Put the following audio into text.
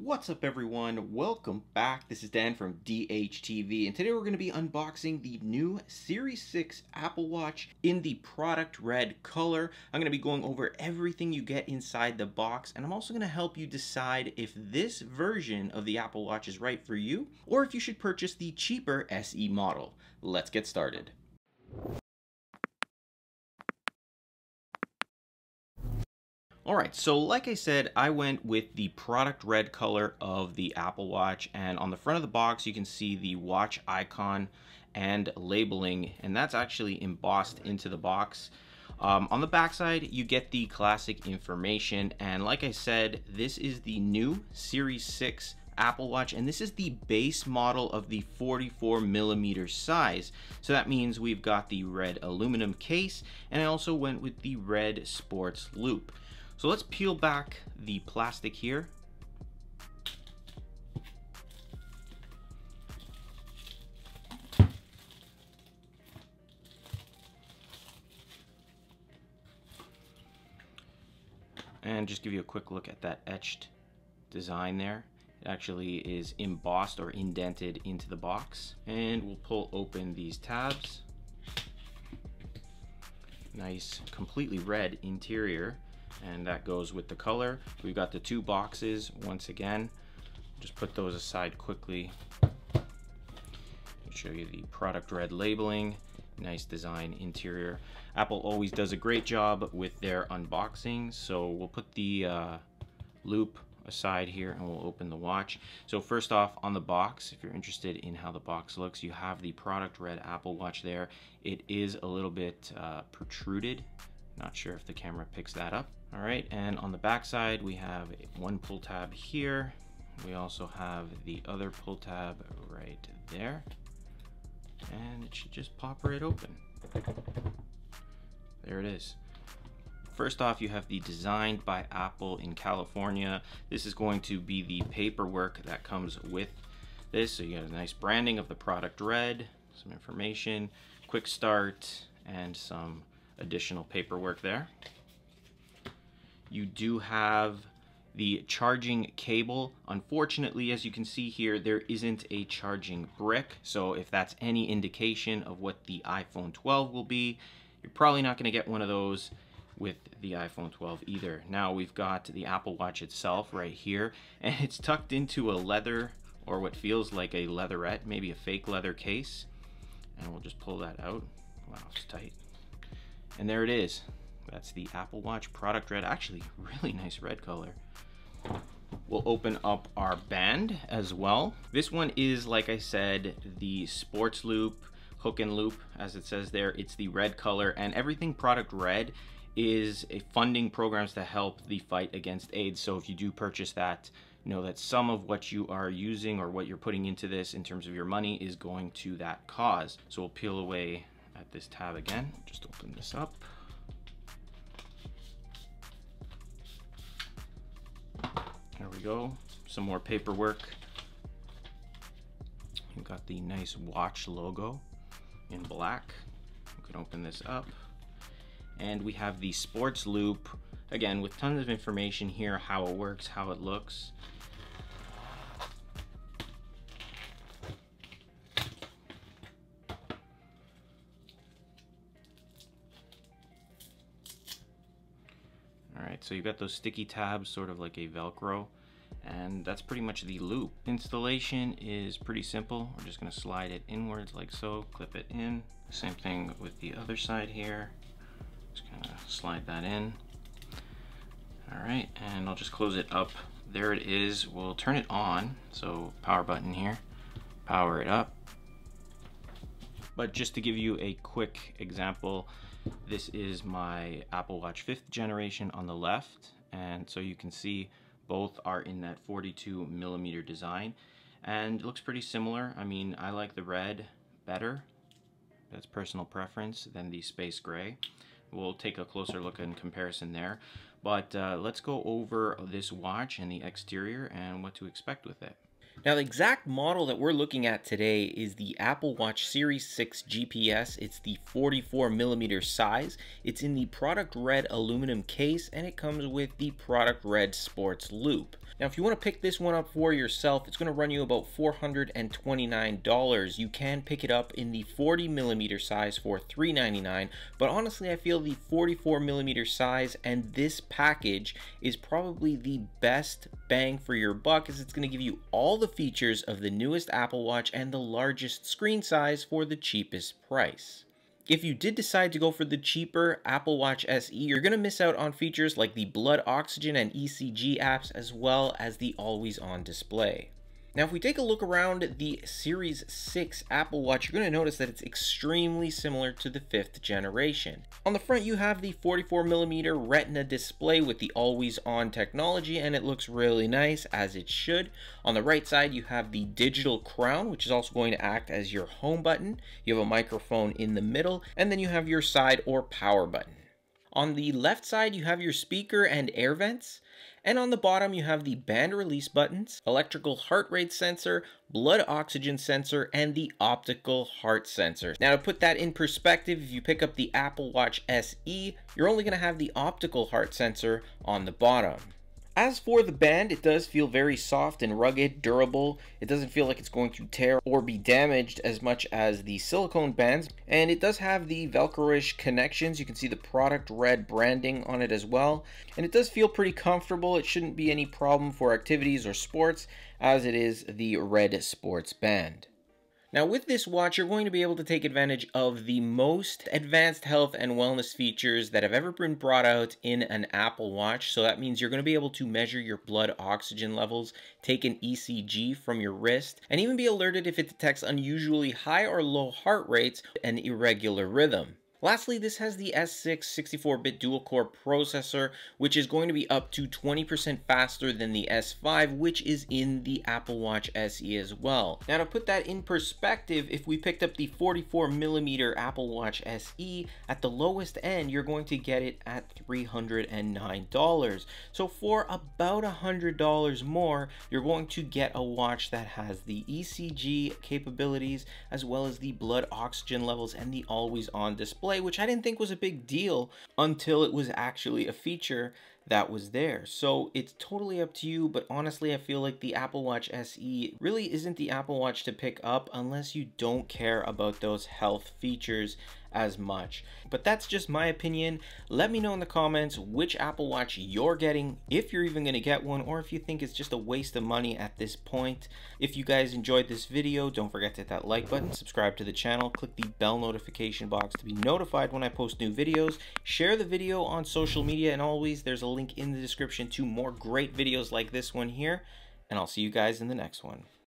What's up everyone, welcome back. This is Dan from DHTV and today we're going to be unboxing the new Series 6 Apple Watch in the Product Red color. I'm going to be going over everything you get inside the box and I'm also going to help you decide if this version of the Apple Watch is right for you or if you should purchase the cheaper SE model. Let's get started. Alright, so like I said, I went with the Product Red color of the Apple Watch, and on the front of the box you can see the watch icon and labeling, and that's actually embossed into the box. On the backside you get the classic information, and like I said, this is the new Series 6 Apple Watch, and this is the base model of the 44mm size. So that means we've got the red aluminum case, and I also went with the red sports loop. So let's peel back the plastic here. And just give you a quick look at that etched design there. Actually is embossed or indented into the box, and we'll pull open these tabs. Nice completely red interior, and that goes with the color. We've got the two boxes once again. Just put those aside quickly. Show you the Product Red labeling. Nice design interior. Apple always does a great job with their unboxings, so we'll put the loop aside here and we'll open the watch. So first off, on the box, if you're interested in how the box looks, you have the Product Red Apple Watch there. It is a little bit protruded. Not sure if the camera picks that up. All right, and on the back side we have one pull tab here. We also have the other pull tab right there, and it should just pop right open. There it is. First off, you have the Designed by Apple in California. This is going to be the paperwork that comes with this. So you got a nice branding of the Product Red, some information, quick start, and some additional paperwork there. You do have the charging cable. Unfortunately, as you can see here, there isn't a charging brick. So if that's any indication of what the iPhone 12 will be, you're probably not going to get one of those with the iPhone 12 either. Now we've got the Apple Watch itself right here, and it's tucked into a leather, or what feels like a leatherette, maybe a fake leather case. And we'll just pull that out. Wow, it's tight. And there it is. That's the Apple Watch Product Red. Actually, really nice red color. We'll open up our band as well. This one is, like I said, the sports loop, hook and loop, as it says there. It's the red color, and everything Product Red is a funding programs to help the fight against AIDS. So if you do purchase that, know that some of what you are using or what you're putting into this in terms of your money is going to that cause. So we'll peel away at this tab again. Just open this up. There we go. Some more paperwork. You've got the nice watch logo in black. You can open this up. And we have the sports loop, again, with tons of information here, how it works, how it looks. All right, so you've got those sticky tabs, sort of like a Velcro, and that's pretty much the loop. Installation is pretty simple. We're just gonna slide it inwards like so, clip it in. Same thing with the other side here. Just kind of slide that in. All right, and I'll just close it up. There it is. We'll turn it on. So power button here, power it up. But just to give you a quick example, this is my Apple Watch 5th generation on the left. And so you can see both are in that 42mm design, and it looks pretty similar. I mean, I like the red better. That's personal preference than the space gray. We'll take a closer look in comparison there, but let's go over this watch and the exterior and what to expect with it. Now, the exact model that we're looking at today is the Apple Watch Series 6 GPS. It's the 44mm size. It's in the Product Red aluminum case, and it comes with the Product Red Sports Loop. Now, if you want to pick this one up for yourself, it's going to run you about $429. You can pick it up in the 40mm size for $399, but honestly, I feel the 44mm size and this package is probably the best bang for your buck, as it's going to give you all the features of the newest Apple Watch and the largest screen size for the cheapest price. If you did decide to go for the cheaper Apple Watch SE, you're going to miss out on features like the blood oxygen and ECG apps, as well as the always-on display. Now, if we take a look around the Series 6 Apple Watch, you're going to notice that it's extremely similar to the 5th generation. On the front, you have the 44mm Retina display with the always-on technology, and it looks really nice, as it should. On the right side, you have the digital crown, which is also going to act as your home button. You have a microphone in the middle, and then you have your side or power button. On the left side, you have your speaker and air vents, and on the bottom, you have the band release buttons, electrical heart rate sensor, blood oxygen sensor, and the optical heart sensor. Now, to put that in perspective, if you pick up the Apple Watch SE, you're only going to have the optical heart sensor on the bottom. As for the band, it does feel very soft and rugged, durable. It doesn't feel like it's going to tear or be damaged as much as the silicone bands. And it does have the Velcro-ish connections. You can see the Product Red branding on it as well. And it does feel pretty comfortable. It shouldn't be any problem for activities or sports, as it is the Red Sports Band. Now, with this watch, you're going to be able to take advantage of the most advanced health and wellness features that have ever been brought out in an Apple Watch. So that means you're going to be able to measure your blood oxygen levels, take an ECG from your wrist, and even be alerted if it detects unusually high or low heart rates and irregular rhythm. Lastly, this has the S6 64-bit dual-core processor, which is going to be up to 20% faster than the S5, which is in the Apple Watch SE as well. Now, to put that in perspective, if we picked up the 44mm Apple Watch SE, at the lowest end, you're going to get it at $309. So for about $100 more, you're going to get a watch that has the ECG capabilities, as well as the blood oxygen levels and the always-on display, which I didn't think was a big deal until it was actually a feature that was there. So it's totally up to you, but honestly, I feel like the Apple Watch SE really isn't the Apple Watch to pick up unless you don't care about those health features as much. But that's just my opinion. Let me know in the comments which Apple Watch you're getting, if you're even going to get one, or if you think it's just a waste of money at this point. If you guys enjoyed this video, don't forget to hit that like button, subscribe to the channel, click the bell notification box to be notified when I post new videos, share the video on social media, and always there's a link in the description to more great videos like this one here, and I'll see you guys in the next one.